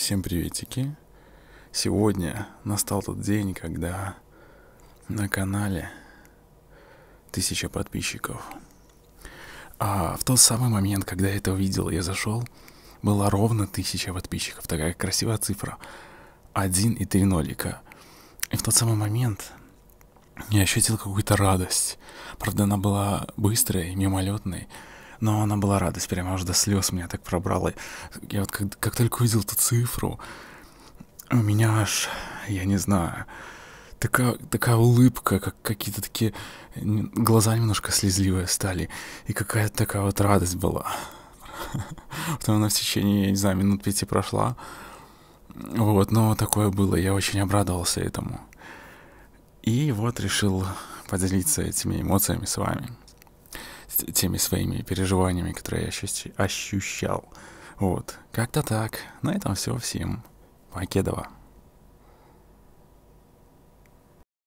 Всем приветики! Сегодня настал тот день, когда на канале 1000 подписчиков. А в тот самый момент, когда я это увидел, я зашел, было ровно 1000 подписчиков. Такая красивая цифра. 1 и 3 нолика. И в тот самый момент я ощутил какую-то радость. Правда, она была быстрой, мимолетной. Но она была радость, прямо аж до слез меня так пробрала. Я вот как только увидел эту цифру, у меня аж, я не знаю, такая улыбка, как какие-то такие глаза немножко слезливые стали. И какая-то такая вот радость была. Потом она в течение, я не знаю, минут 5 прошла. Вот, но такое было, я очень обрадовался этому. И вот решил поделиться этими эмоциями с вами. Теми своими переживаниями, которые я ощущал. Вот. Как-то так. На этом все. Всем покедова.